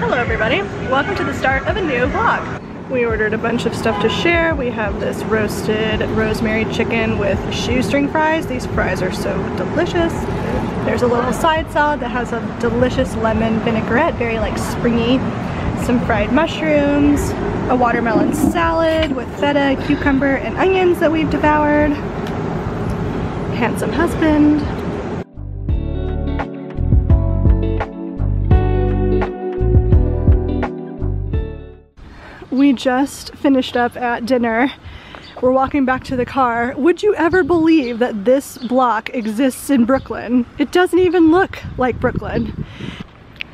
Hello everybody, welcome to the start of a new vlog. We ordered a bunch of stuff to share. We have this roasted rosemary chicken with shoestring fries. These fries are so delicious. There's a little side salad that has a delicious lemon vinaigrette, very like springy. Some fried mushrooms, a watermelon salad with feta, cucumber, and onions that we've devoured. Handsome husband. We just finished up at dinner. We're walking back to the car. Would you ever believe that this block exists in Brooklyn? It doesn't even look like Brooklyn.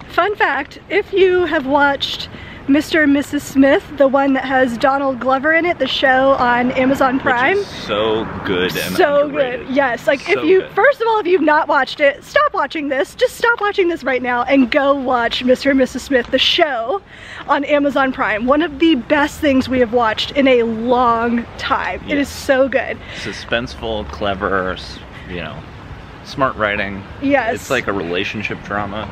Fun fact, if you have watched Mr. and Mrs. Smith, the one that has Donald Glover in it, the show on Amazon Prime. Which is so good and so underrated. Good, yes. Like so if you, good. First of all, if you've not watched it, stop watching this. Just stop watching this right now and go watch Mr. and Mrs. Smith, the show on Amazon Prime. One of the best things we have watched in a long time. Yes. It is so good. Suspenseful, clever, you know, smart writing. Yes. It's like a relationship drama.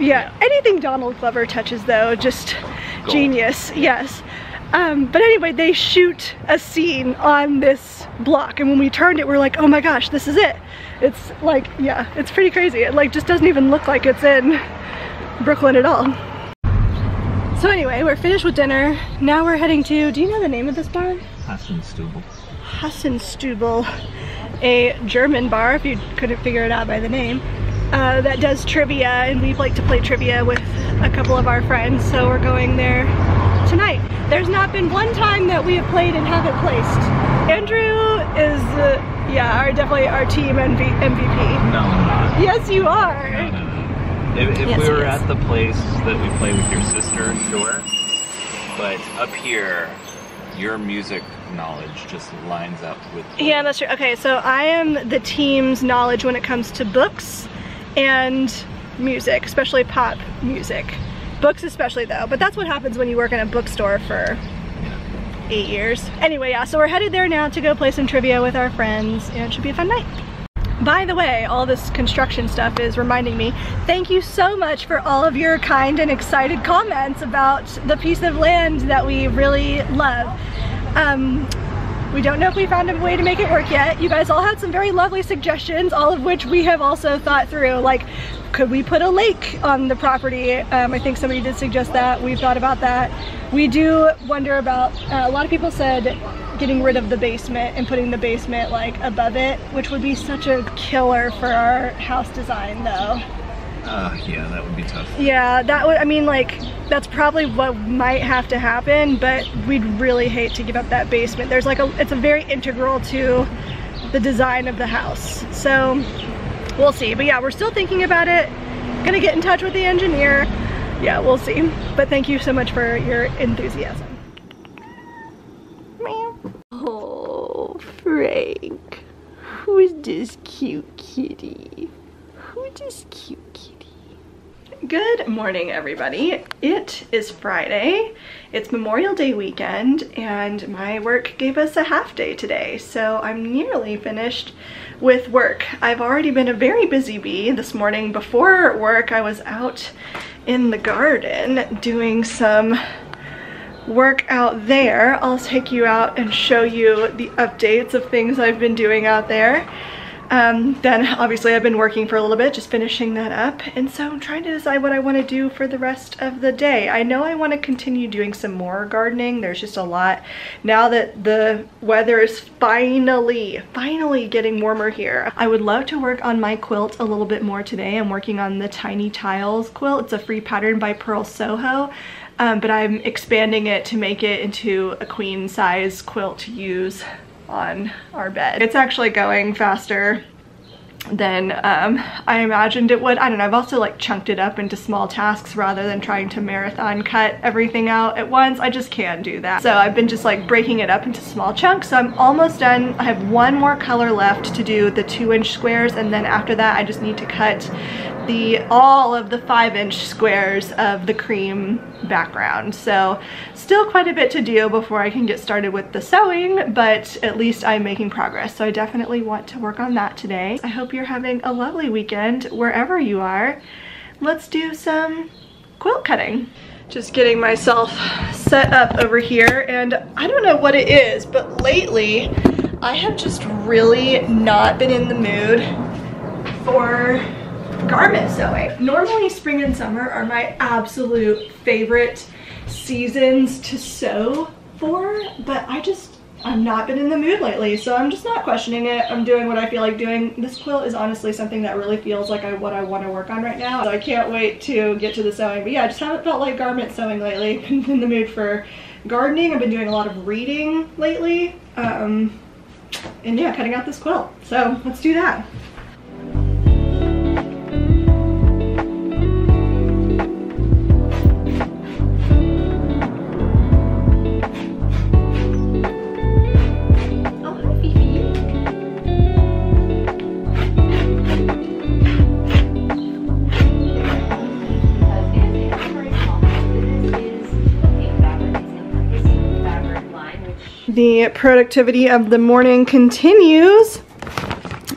Yeah, anything Donald Glover touches though, just gold. Genius, yes. But anyway, they shoot a scene on this block, and when we turned it, we're like, oh my gosh, this is it. It's like, yeah, it's pretty crazy. It like just doesn't even look like it's in Brooklyn at all. So anyway, we're finished with dinner. Now we're heading to, do you know the name of this bar? Hassenstubel. Hassenstubel, a German bar, if you couldn't figure it out by the name. That does trivia, and we like to play trivia with a couple of our friends, so we're going there tonight. There's not been one time that we have played and haven't placed. Andrew is, yeah, definitely our team MVP. No, I'm not. Yes, you are. No. If yes, we were at the place that we play with your sister, sure. But up here, your music knowledge just lines up with... Yeah, that's true. Okay, so I am the team's knowledge when it comes to books and music, especially pop music. Books especially though, but that's what happens when you work in a bookstore for 8 years. Anyway, yeah, so we're headed there now to go play some trivia with our friends, and it should be a fun night. By the way, all this construction stuff is reminding me, thank you so much for all of your kind and excited comments about the piece of land that we really love. We don't know if we found a way to make it work yet. You guys all had some very lovely suggestions, all of which we have also thought through. Like, could we put a lake on the property? I think somebody did suggest that. We've thought about that. We do wonder about, a lot of people said getting rid of the basement and putting the basement like above it, which would be such a killer for our house design though. Yeah, that would be tough. Yeah, that would, I mean, like, that's probably what might have to happen, but we'd really hate to give up that basement. There's like it's a very integral to the design of the house. So we'll see, but yeah, we're still thinking about it. Gonna get in touch with the engineer. Yeah, we'll see, but thank you so much for your enthusiasm. Oh, Frank, who's this cute kitty? Who's this cute kitty? Good morning, everybody. It is Friday. It's Memorial Day weekend, and my work gave us a half day today, so I'm nearly finished with work. I've already been a very busy bee this morning. Before work, I was out in the garden doing some work out there. I'll take you out and show you the updates of things I've been doing out there. Then obviously I've been working for a little bit, just finishing that up, and so I'm trying to decide what I want to do for the rest of the day. I know I want to continue doing some more gardening. There's just a lot now that the weather is finally getting warmer here. I would love to work on my quilt a little bit more today. I'm working on the Tiny Tiles quilt. It's a free pattern by Purl Soho. But I'm expanding it to make it into a queen size quilt to use on our bed. It's actually going faster than I imagined it would. I don't know, I've also like chunked it up into small tasks rather than trying to marathon cut everything out at once. I just can't do that. So I've been just like breaking it up into small chunks. So I'm almost done. I have one more color left to do the 2-inch squares, and then after that I just need to cut all of the 5-inch squares of the cream background. So still quite a bit to do before I can get started with the sewing, but at least I'm making progress. So I definitely want to work on that today. I hope you're having a lovely weekend wherever you are. Let's do some quilt cutting. Just getting myself set up over here, and I don't know what it is, but lately I have just really not been in the mood for garment sewing. Normally spring and summer are my absolute favorite seasons to sew for, but I've not been in the mood lately, so I'm just not questioning it. I'm doing what I feel like doing. This quilt is honestly something that really feels like what I want to work on right now, so I can't wait to get to the sewing. But yeah, I just haven't felt like garment sewing lately. I've been in the mood for gardening. I've been doing a lot of reading lately, and yeah, cutting out this quilt. So let's do that. The productivity of the morning continues.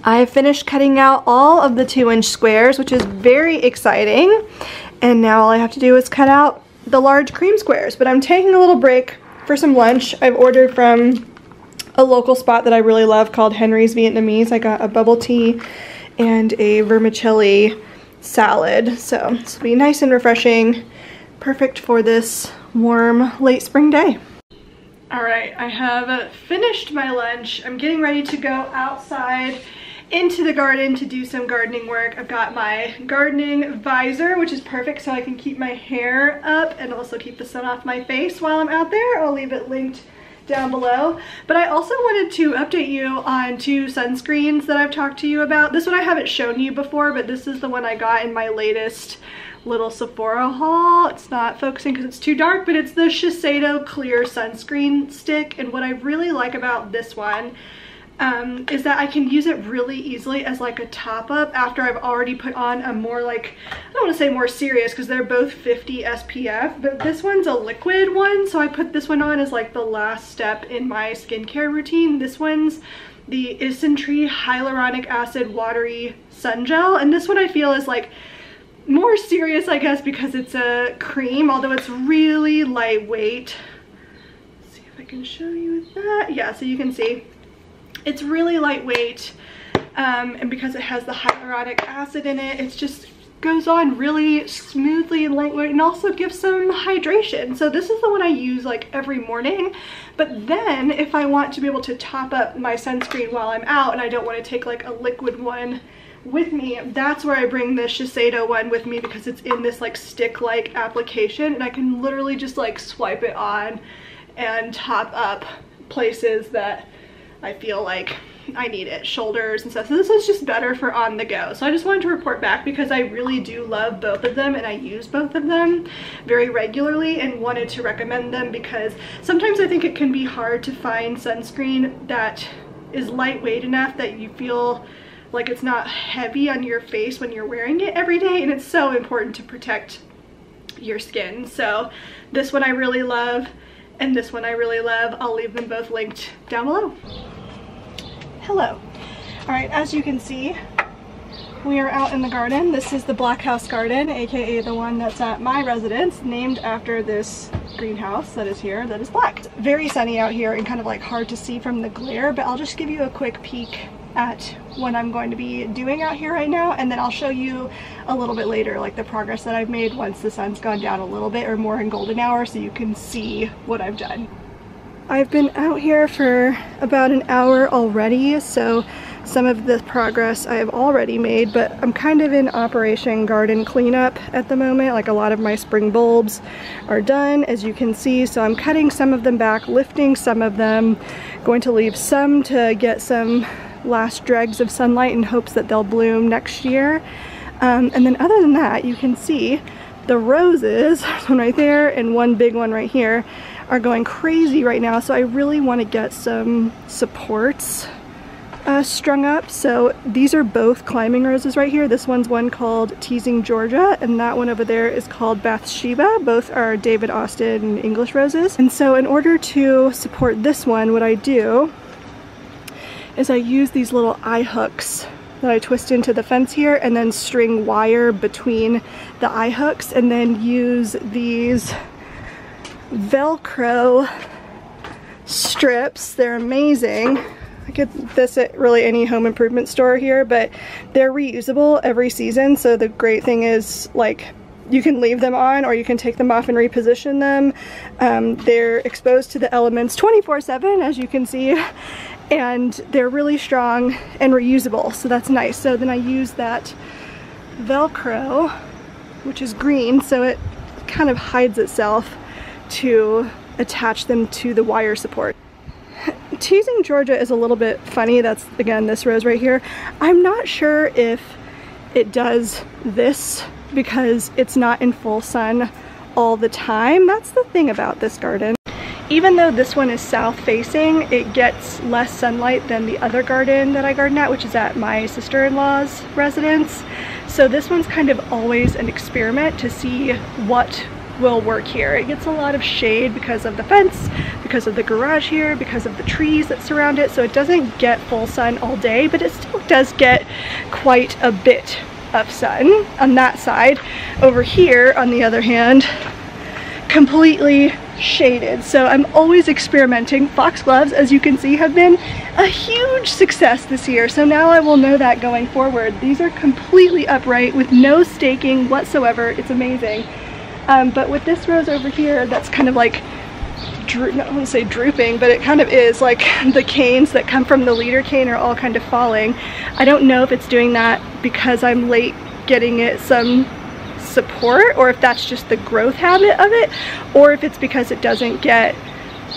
I finished cutting out all of the 2-inch squares, which is very exciting. And now all I have to do is cut out the large cream squares. But I'm taking a little break for some lunch. I've ordered from a local spot that I really love called Henry's Vietnamese. I got a bubble tea and a vermicelli salad. So this will be nice and refreshing. Perfect for this warm late spring day. All right, I have finished my lunch. I'm getting ready to go outside into the garden to do some gardening work. I've got my gardening visor, which is perfect so I can keep my hair up and also keep the sun off my face while I'm out there. I'll leave it linked down below. But I also wanted to update you on 2 sunscreens that I've talked to you about. This one I haven't shown you before, but this is the one I got in my latest little Sephora haul. It's not focusing because it's too dark, but it's the Shiseido Clear Sunscreen Stick. And what I really like about this one is that I can use it really easily as like a top-up after I've already put on a more like, I don't want to say more serious because they're both 50 SPF, but this one's a liquid one, so I put this one on as like the last step in my skincare routine. This one's the Isntree Hyaluronic Acid Watery Sun Gel, and this one I feel is like more serious, I guess, because it's a cream, although it's really lightweight. Let's see if I can show you that. Yeah, so you can see it's really lightweight, and because it has the hyaluronic acid in it, it just goes on really smoothly and lightweight, and also gives some hydration. So this is the one I use like every morning, but then if I want to be able to top up my sunscreen while I'm out and I don't want to take like a liquid one with me, that's where I bring the Shiseido one with me, because it's in this like stick-like application and I can literally just like swipe it on and top up places that I feel like I need it, shoulders and stuff. So this is just better for on the go. So I just wanted to report back because I really do love both of them and I use both of them very regularly, and wanted to recommend them because sometimes I think it can be hard to find sunscreen that is lightweight enough that you feel like it's not heavy on your face when you're wearing it every day, and it's so important to protect your skin. So this one I really love, and this one I really love. I'll leave them both linked down below. Hello. All right, as you can see, we are out in the garden. This is the Black House Garden, aka the one that's at my residence, named after this greenhouse that is here that is black. It's very sunny out here and kind of like hard to see from the glare, but I'll just give you a quick peek at what I'm going to be doing out here right now, and then I'll show you a little bit later like the progress that I've made once the sun's gone down a little bit, or more in golden hour, so you can see what I've done. I've been out here for about an hour already, so some of the progress I have already made, but I'm kind of in Operation Garden Cleanup at the moment. Like a lot of my spring bulbs are done, as you can see, so I'm cutting some of them back, lifting some of them, going to leave some to get some last dregs of sunlight in hopes that they'll bloom next year. And then other than that, you can see the roses, there's one right there and one big one right here, are going crazy right now, so I really want to get some supports strung up. So these are both climbing roses right here. This one's one called Teasing Georgia, and that one over there is called Bathsheba. Both are David Austin English roses. And so in order to support this one, what I do is I use these little eye hooks that I twist into the fence here and then string wire between the eye hooks and then use these Velcro strips. They're amazing. I get this at really any home improvement store here, but they're reusable every season. So the great thing is, like, you can leave them on or you can take them off and reposition them. They're exposed to the elements 24/7, as you can see, and they're really strong and reusable, so that's nice. So then I use that Velcro, which is green, so it kind of hides itself, to attach them to the wire support. Teasing Georgia is a little bit funny. That's, again, this rose right here. I'm not sure if it does this because it's not in full sun all the time. That's the thing about this garden. Even though this one is south facing, it gets less sunlight than the other garden that I garden at, which is at my sister-in-law's residence. So this one's kind of always an experiment to see what will work here. It gets a lot of shade because of the fence, because of the garage here, because of the trees that surround it, so it doesn't get full sun all day, but it still does get quite a bit of sun on that side. Over here, on the other hand, completely shaded. So I'm always experimenting. Foxgloves, as you can see, have been a huge success this year, so now I will know that going forward. These are completely upright with no staking whatsoever. It's amazing. But with this rose over here, that's kind of like, I don't want to say drooping, but it kind of is, like, the canes that come from the leader cane are all kind of falling. I don't know if it's doing that because I'm late getting it some support, or if that's just the growth habit of it, or if it's because it doesn't get,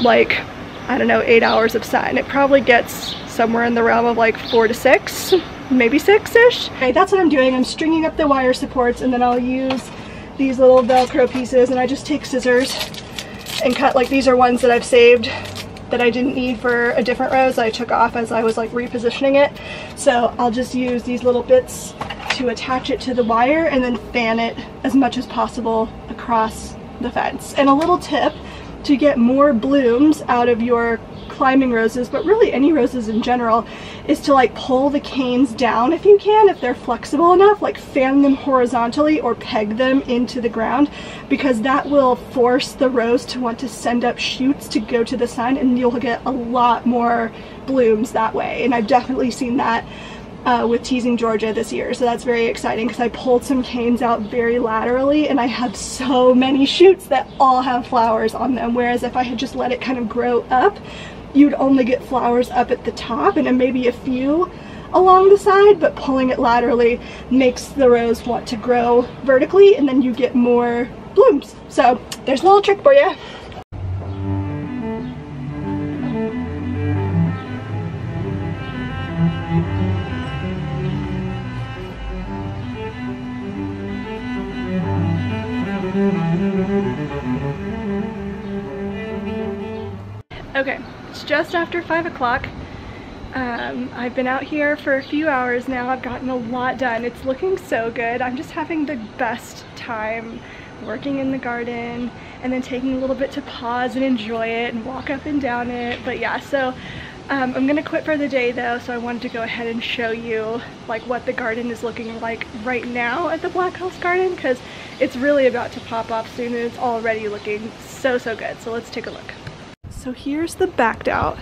like, I don't know, 8 hours of sun. It probably gets somewhere in the realm of like 4 to 6, maybe 6-ish. Okay, that's what I'm doing. I'm stringing up the wire supports, and then I'll use these little Velcro pieces, and I just take scissors and cut. Like, these are ones that I've saved that I didn't need for a different rose that I took off as I was, like, repositioning it. So I'll just use these little bits to attach it to the wire and then fan it as much as possible across the fence. And a little tip to get more blooms out of your climbing roses, but really any roses in general, is to, like, pull the canes down if you can, if they're flexible enough, like fan them horizontally or peg them into the ground, because that will force the rose to want to send up shoots to go to the sun, and you'll get a lot more blooms that way. And I've definitely seen that with Teasing Georgia this year, so that's very exciting, because I pulled some canes out very laterally and I have so many shoots that all have flowers on them, whereas if I had just let it kind of grow up, you'd only get flowers up at the top and maybe a few along the side, but pulling it laterally makes the rose want to grow vertically, and then you get more blooms. So there's a little trick for you. Okay, it's just after 5 o'clock. I've been out here for a few hours now. I've gotten a lot done. It's looking so good. I'm just having the best time working in the garden and then taking a little bit to pause and enjoy it and walk up and down it. But yeah, so I'm gonna quit for the day though, so I wanted to go ahead and show you, like, what the garden is looking like right now at the Black House Garden, because it's really about to pop off soon and it's already looking so, so good. So let's take a look. So here's the backed out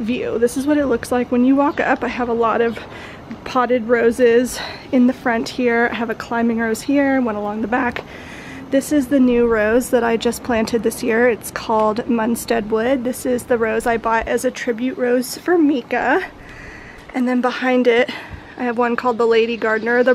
view. This is what it looks like when you walk up. I have a lot of potted roses in the front here. I have a climbing rose here, one along the back. This is the new rose that I just planted this year. It's called Munstead Wood. This is the rose I bought as a tribute rose for Mika. And then behind it, I have one called the Lady Gardener. The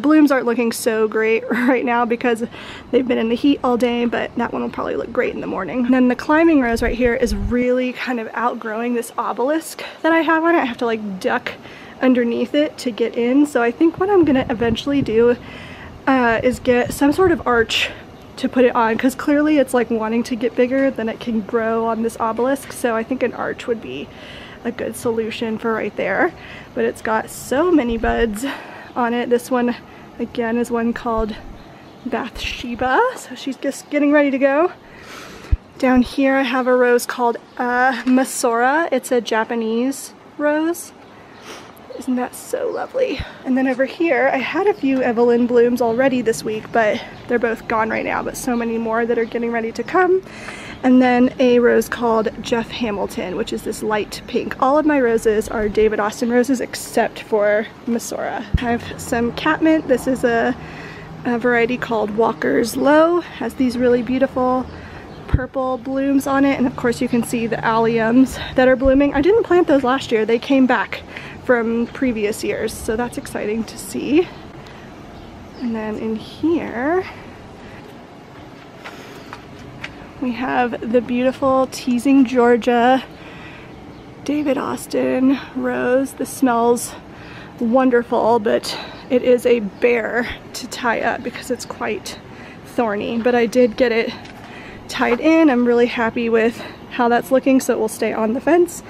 blooms aren't looking so great right now because they've been in the heat all day, but that one will probably look great in the morning. And then the climbing rose right here is really kind of outgrowing this obelisk that I have on it. I have to, like, duck underneath it to get in. So I think what I'm gonna eventually do is get some sort of arch to put it on, because clearly it's, like, wanting to get bigger than it can grow on this obelisk. So I think an arch would be a good solution for right there. But it's got so many buds on it. This one again is one called Bathsheba, so she's just getting ready to go. Down here I have a rose called Masora. It's a Japanese rose, Isn't that so lovely? And then over here, I had a few Evelyn blooms already this week, but they're both gone right now, but so many more that are getting ready to come. And then a rose called Jeff Hamilton, which is this light pink. All of my roses are David Austin Roses except for Masora. I have some catmint. This is a variety called Walker's Low. Has these really beautiful purple blooms on it, and of course you can see the alliums that are blooming. I didn't plant those last year. They came back from previous years, so that's exciting to see. And then in here, we have the beautiful Teasing Georgia David Austin Rose. This smells wonderful, but it is a bear to tie up because it's quite thorny. But I did get it tied in. I'm really happy with how that's looking, so it will stay on the fence.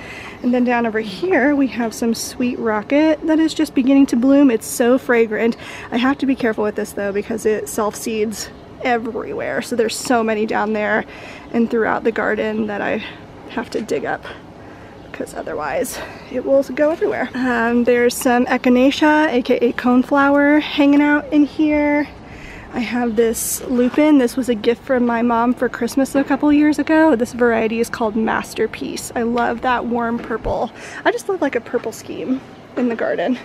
And then down over here, we have some Sweet Rocket that is just beginning to bloom. It's so fragrant. I have to be careful with this though because it self-seeds everywhere, so there's so many down there and throughout the garden that I have to dig up because otherwise it will go everywhere. There's some Echinacea, aka coneflower, hanging out in here. I have this lupin. This was a gift from my mom for Christmas a couple years ago. This variety is called Masterpiece. I love that warm purple. I just love like a purple scheme in the garden.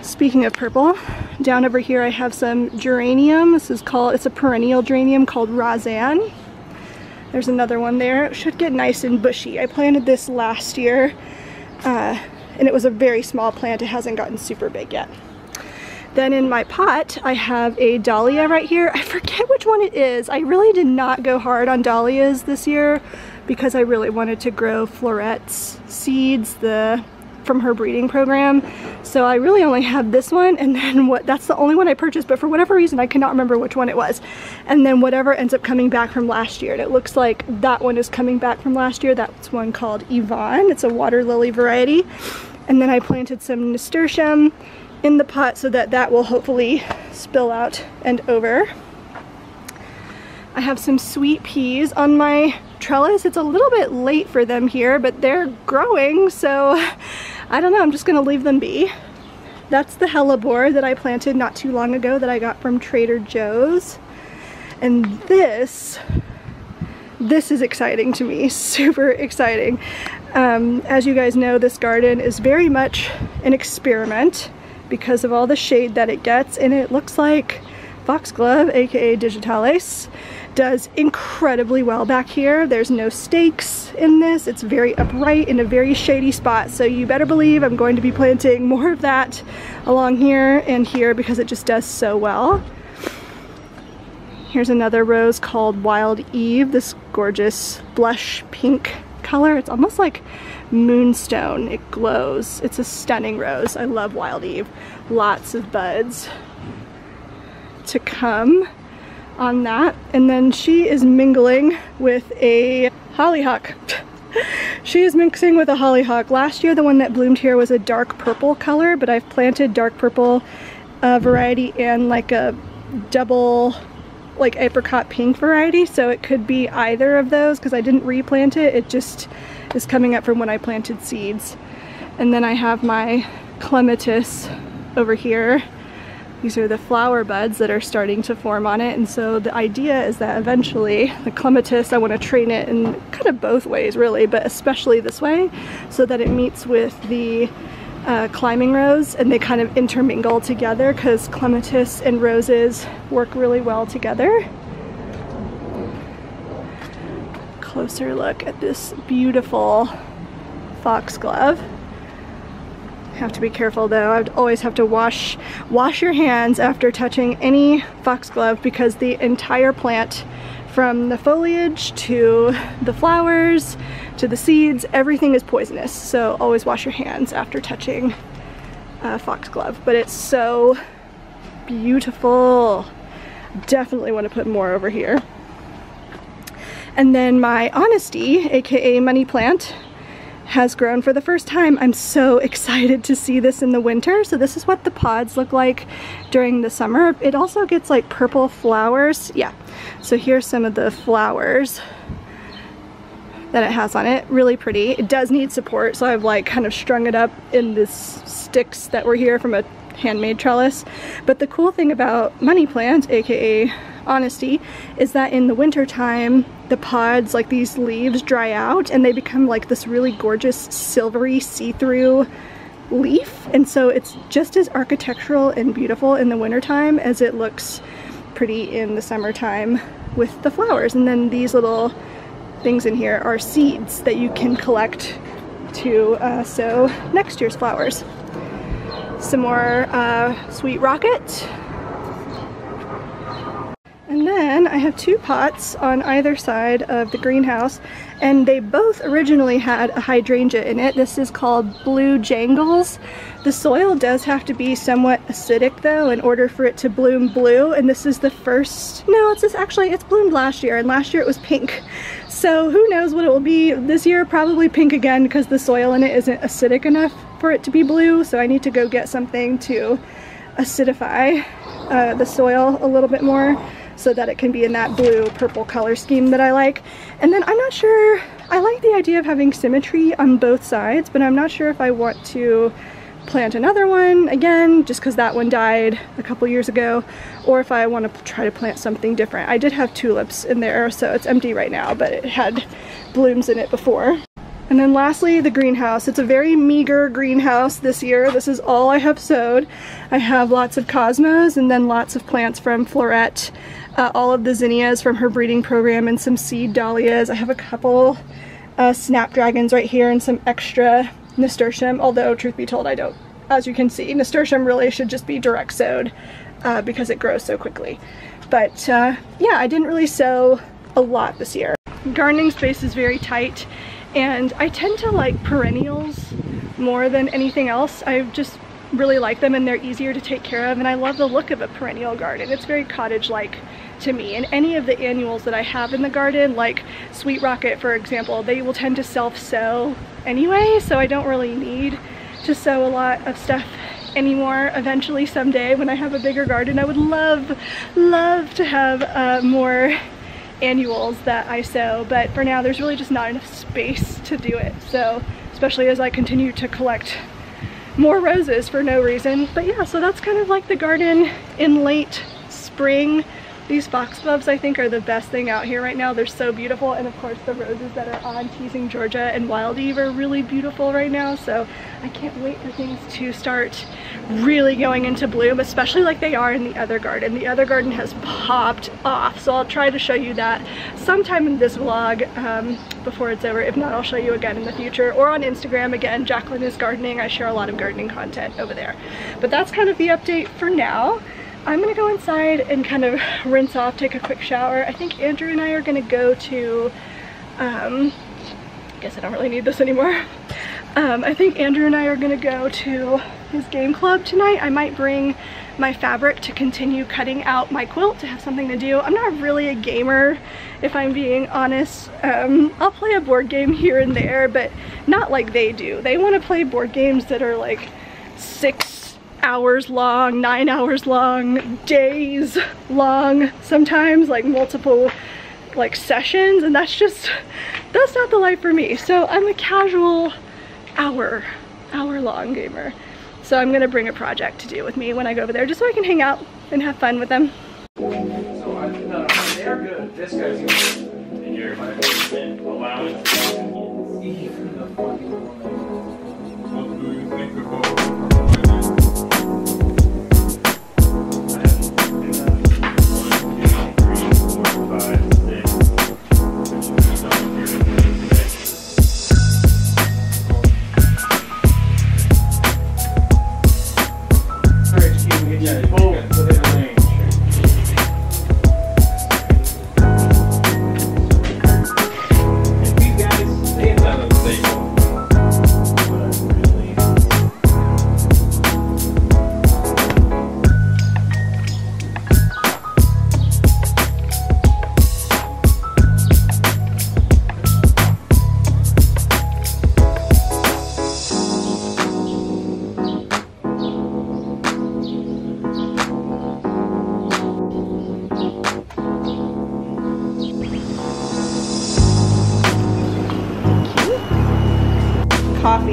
Speaking of purple, down over here I have some geranium. This is called, it's a perennial geranium called Rosanne. There's another one there. It should get nice and bushy. I planted this last year and it was a very small plant. It hasn't gotten super big yet. Then in my pot, I have a dahlia right here. I forget which one it is. I really did not go hard on dahlias this year because I really wanted to grow Floret's seeds, from her breeding program. So I really only have this one, and then that's the only one I purchased, but for whatever reason I cannot remember which one it was. And then whatever ends up coming back from last year, and it looks like that one is coming back from last year. That's one called Yvonne. It's a water lily variety. And then I planted some nasturtium in the pot so that will hopefully spill out and over. I have some sweet peas on my trellis. It's a little bit late for them here, but they're growing, so I don't know, I'm just gonna leave them be. That's the hellebore that I planted not too long ago that I got from Trader Joe's. And this is exciting to me, super exciting. As you guys know, this garden is very much an experiment because of all the shade that it gets, and it looks like Foxglove, aka Digitalis, does incredibly well back here. There's no stakes in this. It's very upright in a very shady spot, so you better believe I'm going to be planting more of that along here and here because it just does so well. Here's another rose called Wild Eve, this gorgeous blush pink color. It's almost like Moonstone. It glows. It's a stunning rose. I love Wild Eve. Lots of buds to come on that. And then she is mingling with a hollyhock. She is mixing with a hollyhock. Last year the one that bloomed here was a dark purple color, but I've planted dark purple variety and like a double like apricot pink variety, so it could be either of those because I didn't replant it. It just is coming up from when I planted seeds. And then I have my clematis over here. These are the flower buds that are starting to form on it, and so the idea is that eventually the clematis, I want to train it in kind of both ways really, but especially this way so that it meets with the climbing rose and they kind of intermingle together because clematis and roses work really well together. Closer look at this beautiful foxglove. Have to be careful though. I'd always have to wash your hands after touching any foxglove because the entire plant, from the foliage to the flowers to the seeds, everything is poisonous. So always wash your hands after touching foxglove. But it's so beautiful. Definitely want to put more over here. And then my honesty, aka money plant, has grown for the first time. I'm so excited to see this in the winter. So this is what the pods look like during the summer. It also gets like purple flowers. Yeah, so here's some of the flowers that it has on it. Really pretty. It does need support, so I've like kind of strung it up in these sticks that were here from a handmade trellis. But the cool thing about money plants, aka honesty, is that in the winter time the pods, like these leaves, dry out and they become like this really gorgeous silvery see-through leaf, and so it's just as architectural and beautiful in the wintertime as it looks pretty in the summertime with the flowers. And then these little things in here are seeds that you can collect to sow next year's flowers. Some more sweet rocket. And then I have two pots on either side of the greenhouse, and they both originally had a hydrangea in it. This is called Blue Jangles. The soil does have to be somewhat acidic though in order for it to bloom blue, and this is the first, no, it's bloomed last year, and last year it was pink. So who knows what it will be this year, probably pink again because the soil in it isn't acidic enough for it to be blue, so I need to go get something to acidify the soil a little bit more, so that it can be in that blue purple color scheme that I like. And then I'm not sure, I like the idea of having symmetry on both sides, but I'm not sure if I want to plant another one again just because that one died a couple years ago, or if I want to try to plant something different. I did have tulips in there, so it's empty right now, but it had blooms in it before. And then lastly, the greenhouse. It's a very meager greenhouse this year. This is all I have sowed. I have lots of cosmos and then lots of plants from Floret, all of the zinnias from her breeding program, and some seed dahlias. I have a couple snapdragons right here and some extra nasturtium, although truth be told, I don't. As you can see, nasturtium really should just be direct sowed because it grows so quickly. But yeah, I didn't really sow a lot this year. Gardening space is very tight, and I tend to like perennials more than anything else. I just really like them, and they're easier to take care of, and I love the look of a perennial garden. It's very cottage-like to me, and any of the annuals that I have in the garden, like sweet rocket for example, they will tend to self-sow anyway, so I don't really need to sow a lot of stuff anymore. Eventually, someday, when I have a bigger garden, I would love to have more annuals that I sow, but for now there's really just not enough space to do it, so especially as I continue to collect more roses for no reason. But yeah, so that's kind of like the garden in late spring. These foxgloves I think are the best thing out here right now. They're so beautiful, and of course the roses that are on Teasing Georgia and Wild Eve are really beautiful right now, so I can't wait for things to start really going into bloom, especially like they are in the other garden. The other garden has popped off, so I'll try to show you that sometime in this vlog before it's over. If not, I'll show you again in the future, or on Instagram again, Jacqueline Is Gardening. I share a lot of gardening content over there. But that's kind of the update for now. I'm gonna go inside and kind of rinse off, take a quick shower. I think Andrew and I are gonna go to, I guess I don't really need this anymore. I think Andrew and I are gonna go to his game club tonight. I might bring my fabric to continue cutting out my quilt to have something to do. I'm not really a gamer, if I'm being honest. I'll play a board game here and there, but not like they do. They wanna play board games that are like 6 hours long, 9 hours long, days long, sometimes like multiple like sessions, and that's not the life for me. So I'm a casual hour-long gamer, so I'm gonna bring a project to do with me when I go over there, just so I can hang out and have fun with them. So they're good. This guy's good, and you're allowing what do you think about?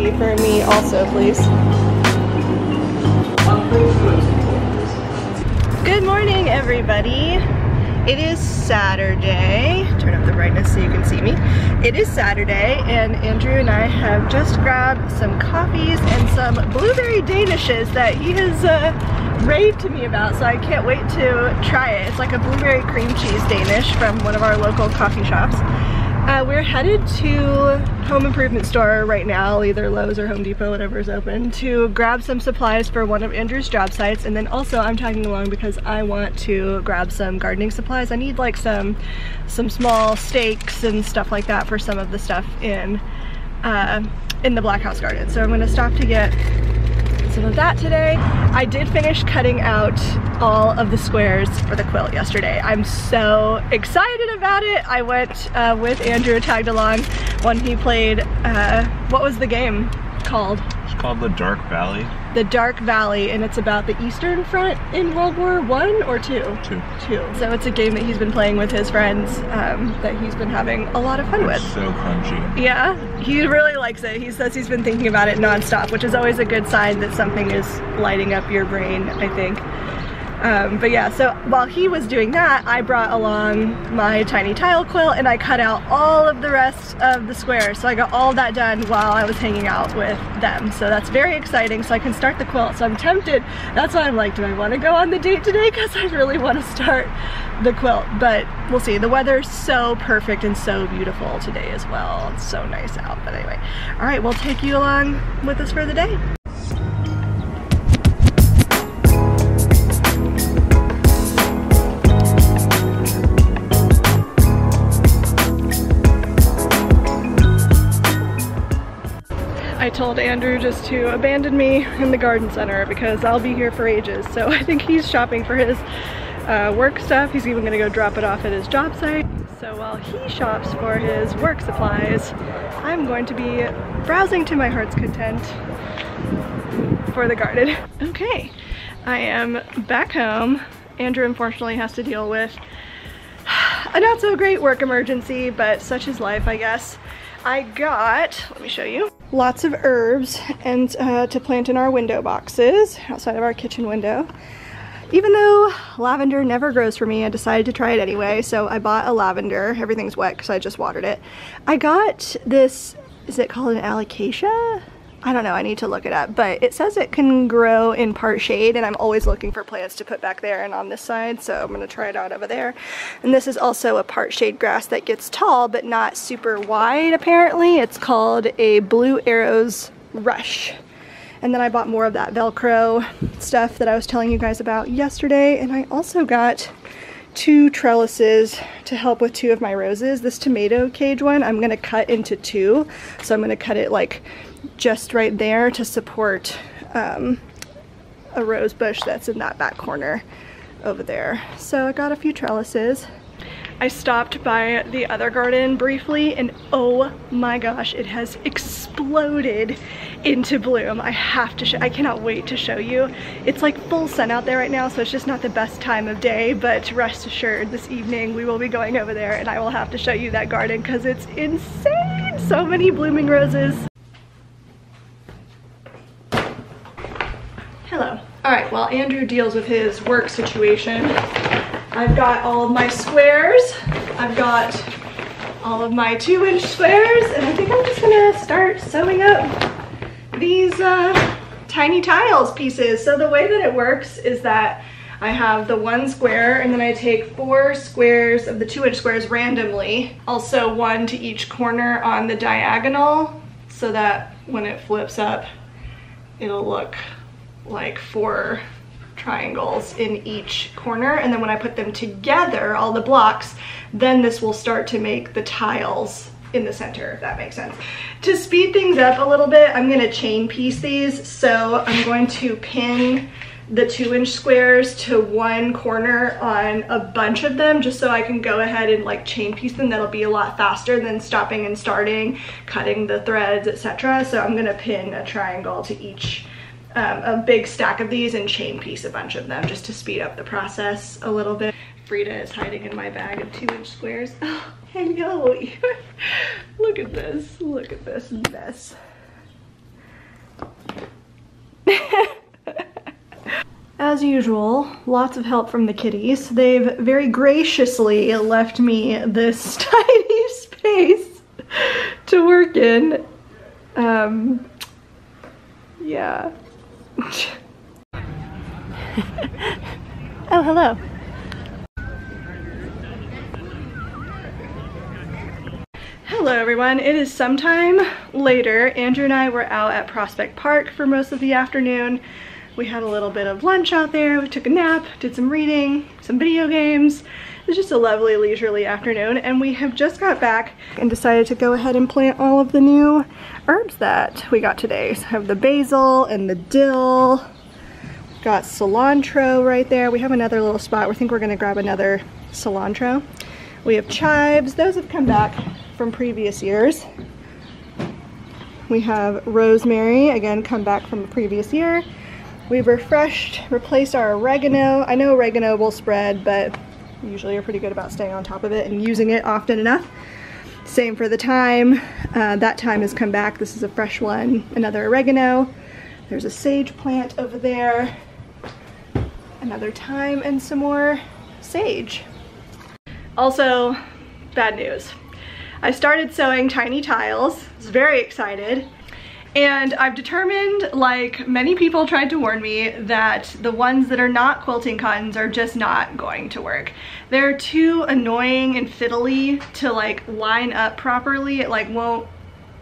Ready for me also, please. Good morning, everybody. It is Saturday. Turn up the brightness so you can see me. It is Saturday, and Andrew and I have just grabbed some coffees and some blueberry danishes that he has raved to me about, so I can't wait to try it. It's like a blueberry cream cheese danish from one of our local coffee shops. We're headed to Home Improvement Store right now, either Lowe's or Home Depot, whatever's open, to grab some supplies for one of Andrew's job sites. And then also I'm tagging along because I want to grab some gardening supplies. I need like some small stakes and stuff like that for some of the stuff in the Black House Garden. So I'm gonna stop to get some of that today. I did finish cutting out all of the squares for the quilt yesterday. I'm so excited about it. I went with Andrew, tagged along when he played, what was the game called? It's called The Dark Valley. The Dark Valley, and it's about the Eastern Front in World War I or II? Two. Two. So it's a game that he's been playing with his friends that he's been having a lot of fun with. It's so crunchy. Yeah, he really likes it. He says he's been thinking about it nonstop, which is always a good sign that something is lighting up your brain, I think. But yeah, so while he was doing that, I brought along my tiny tile quilt and I cut out all of the rest of the squares. So I got all that done while I was hanging out with them. So that's very exciting. So I can start the quilt. So I'm tempted. That's why I'm like, do I want to go on the date today? Because I really want to start the quilt. But we'll see. The weather's so perfect and so beautiful today as well. It's so nice out. But anyway, all right, we'll take you along with us for the day. I told Andrew just to abandon me in the garden center because I'll be here for ages. So I think he's shopping for his work stuff. He's even gonna go drop it off at his job site. So while he shops for his work supplies, I'm going to be browsing to my heart's content for the garden. Okay, I am back home. Andrew unfortunately has to deal with a not so great work emergency, but such is life, I guess. I got, let me show you, lots of herbs and to plant in our window boxes outside of our kitchen window. Even though lavender never grows for me, I decided to try it anyway, so I bought a lavender. Everything's wet because I just watered it. I got this, is it called an alocasia? I don't know, I need to look it up, but it says it can grow in part shade, and I'm always looking for plants to put back there and on this side, so I'm gonna try it out over there. And this is also a part shade grass that gets tall, but not super wide apparently. It's called a Blue Arrows Rush. And then I bought more of that Velcro stuff that I was telling you guys about yesterday, and I also got two trellises to help with two of my roses. This tomato cage one, I'm gonna cut into two, so I'm gonna cut it like just right there to support a rose bush that's in that back corner over there. So I got a few trellises. I stopped by the other garden briefly and oh my gosh, it has exploded into bloom. I have to show, I cannot wait to show you. It's like full sun out there right now, so it's just not the best time of day, but rest assured this evening we will be going over there and I will have to show you that garden because it's insane. So many blooming roses. Hello. All right, while Andrew deals with his work situation, I've got all of my squares. I've got all of my 2-inch squares, and I think I'm just gonna start sewing up these tiny tiles pieces. So the way that it works is that I have the one square, and then I take 4 squares of the 2-inch squares randomly, also one to each corner on the diagonal, so that when it flips up, it'll look like 4 triangles in each corner, and then when I put them together, all the blocks, then this will start to make the tiles in the center, if that makes sense. To speed things up a little bit, I'm going to chain piece these, so I'm going to pin the 2-inch squares to one corner on a bunch of them, just so I can go ahead and like chain piece them. That'll be a lot faster than stopping and starting, cutting the threads, etc. So I'm going to pin a triangle to each a big stack of these and chain piece a bunch of them just to speed up the process a little bit. Frida is hiding in my bag of 2-inch squares. Oh, hello. Look at this mess. As usual, lots of help from the kitties. They've very graciously left me this tiny space to work in. Yeah. Oh, hello. Hello everyone, it is sometime later. Andrew and I were out at Prospect Park for most of the afternoon. We had a little bit of lunch out there, we took a nap, did some reading, some video games. It was just a lovely leisurely afternoon, and we have just got back and decided to go ahead and plant all of the new herbs that we got today. So I have the basil and the dill, got cilantro right there. We have another little spot, we think we're gonna grab another cilantro. We have chives, those have come back from previous years. We have rosemary, again come back from the previous year. We've replaced our oregano. I know oregano will spread, but usually you're pretty good about staying on top of it and using it often enough. Same for the thyme. That thyme has come back. This is a fresh one. Another oregano. There's a sage plant over there. Another thyme and some more sage. Also, bad news. I started sewing tiny tiles. I was very excited. And I've determined, like many people tried to warn me, that the ones that are not quilting cottons are just not going to work. They're too annoying and fiddly to like line up properly. It like won't,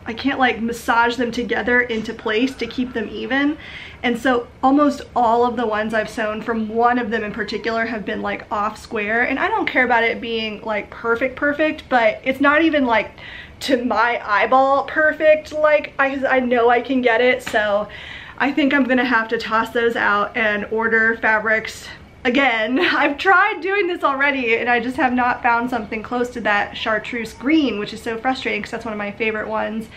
I can't like massage them together into place to keep them even. And so almost all of the ones I've sewn, from one of them in particular, have been like off square. And I don't care about it being like perfect, but it's not even like to my eyeball perfect. Like I know I can get it, so I think I'm gonna have to toss those out and order fabrics again. I've tried doing this already and I just have not found something close to that chartreuse green, which is so frustrating because that's one of my favorite ones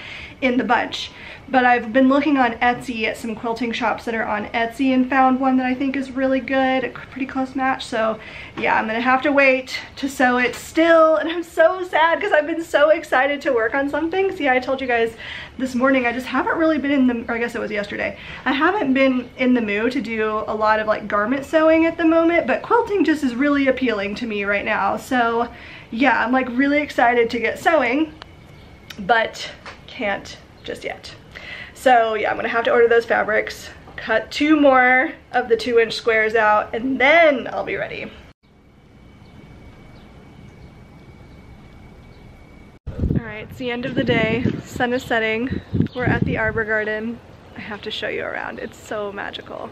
in the bunch. But I've been looking on Etsy at some quilting shops that are on Etsy and found one that I think is really good, a pretty close match. So yeah, I'm gonna have to wait to sew it still, and I'm so sad because I've been so excited to work on something. See, I told you guys this morning, I just haven't really been in the, or I guess it was yesterday, I haven't been in the mood to do a lot of like garment sewing at the moment, but quilting just is really appealing to me right now. So yeah, I'm like really excited to get sewing, but can't just yet. So yeah, I'm gonna have to order those fabrics, cut 2 more of the 2-inch squares out, and then I'll be ready. All right, it's the end of the day, sun is setting. We're at the Arbor Garden. I have to show you around, it's so magical.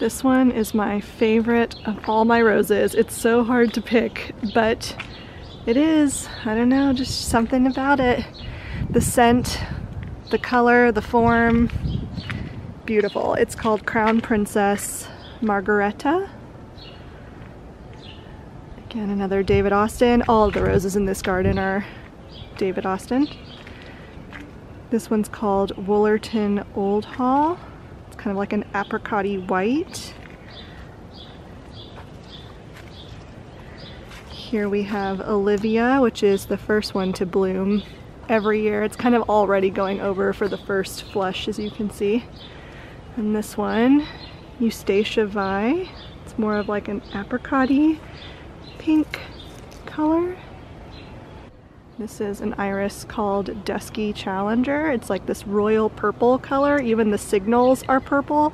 This one is my favorite of all my roses. It's so hard to pick, but it is, I don't know, just something about it. The scent, the color, the form, beautiful. It's called Crown Princess Margareta. Again, another David Austin. All of the roses in this garden are David Austin. This one's called Woolerton Old Hall. Kind of like an apricot-y white. Here we have Olivia, which is the first one to bloom every year. It's kind of already going over for the first flush, as you can see. And this one, Eustacia Vi. It's more of like an apricot-y pink color. This is an iris called Dusky Challenger. It's like this royal purple color. Even the signals are purple.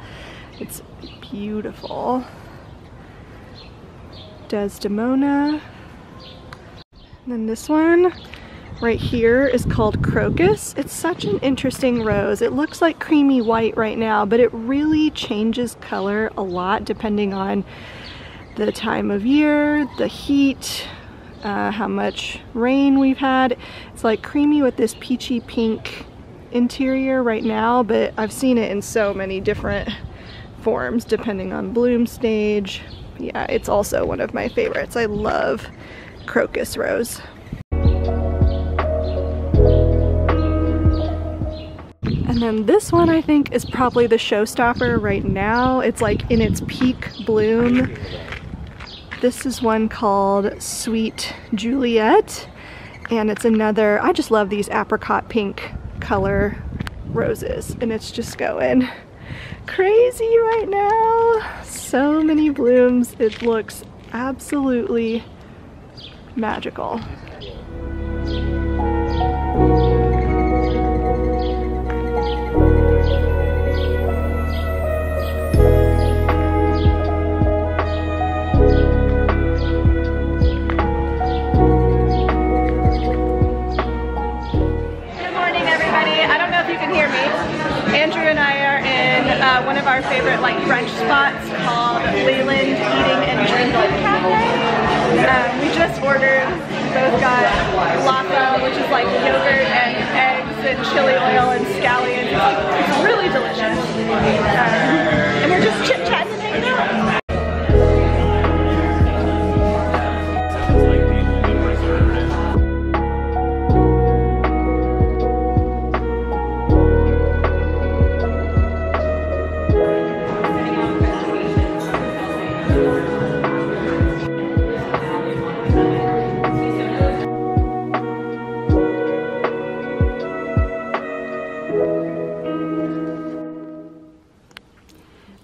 It's beautiful. Desdemona. And then this one, right here is called Crocus. It's such an interesting rose. It looks like creamy white right now, but it really changes color a lot depending on the time of year, the heat, how much rain we've had. It's like creamy with this peachy pink interior right now, but I've seen it in so many different forms depending on bloom stage. Yeah, it's also one of my favorites. I love Crocus rose. And then this one I think is probably the showstopper right now. It's like in its peak bloom. This is one called Sweet Juliet, and it's another, I just love these apricot pink color roses, and it's just going crazy right now. So many blooms. It looks absolutely magical. One of our favorite like brunch spots called Leyland Eating and Drinking Cafe. We just ordered, both got lapa, which is like yogurt and eggs and chili oil and scallions. It's really delicious. And we're just chit-chatting and hanging out.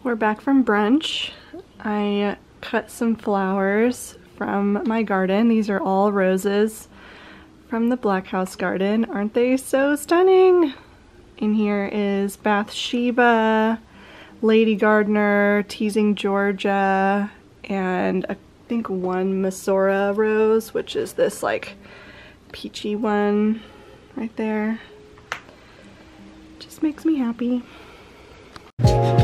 We're back from brunch. I cut some flowers from my garden. These are all roses from the Black House Garden. Aren't they so stunning? In here is Bathsheba, Lady Gardener, Teasing Georgia, and I think one Masora rose, which is this like peachy one right there. Just makes me happy.